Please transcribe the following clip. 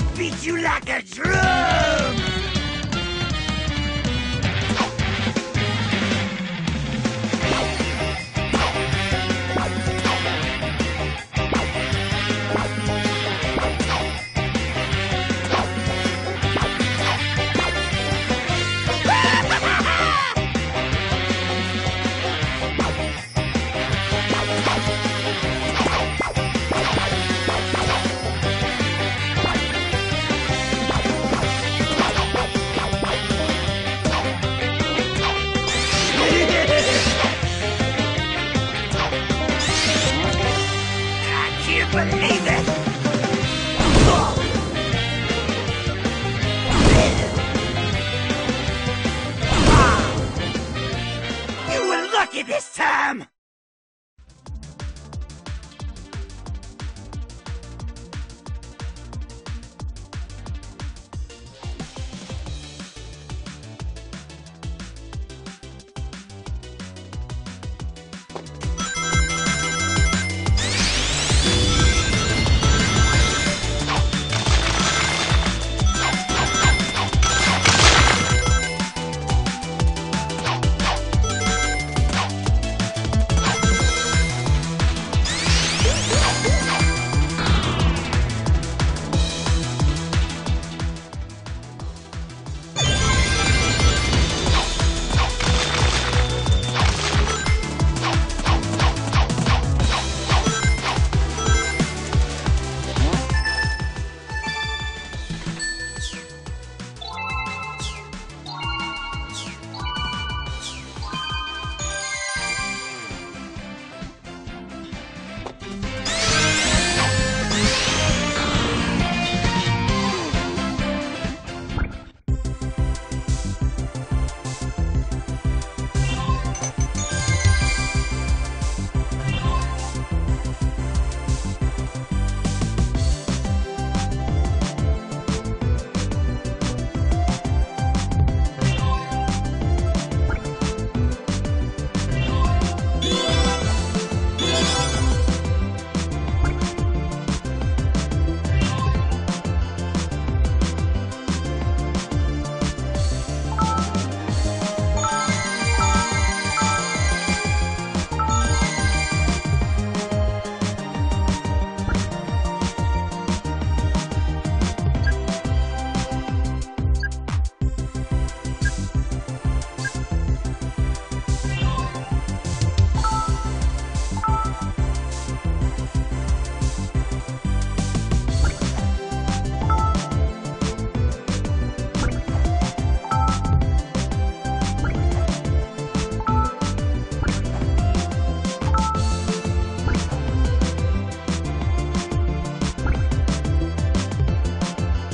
gonna beat you like a drum! Believe it!